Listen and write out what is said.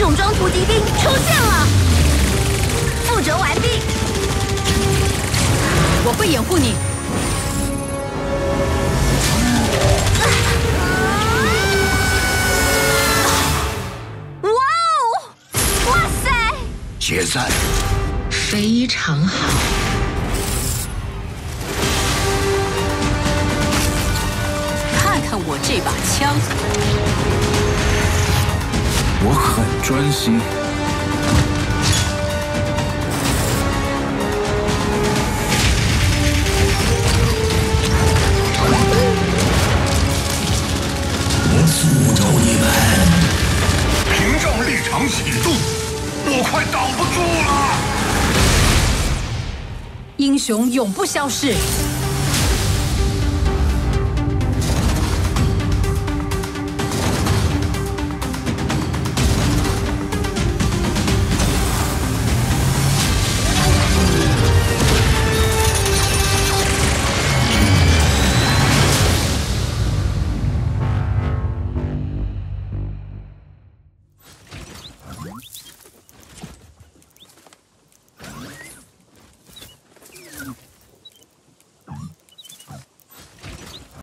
重装突击兵出现了，附着完毕。我会掩护你。哇哦！哇塞！决战，非常好。 看我这把枪！我很专心。我诅咒你们！屏障立场启动，我快挡不住了！英雄永不消逝。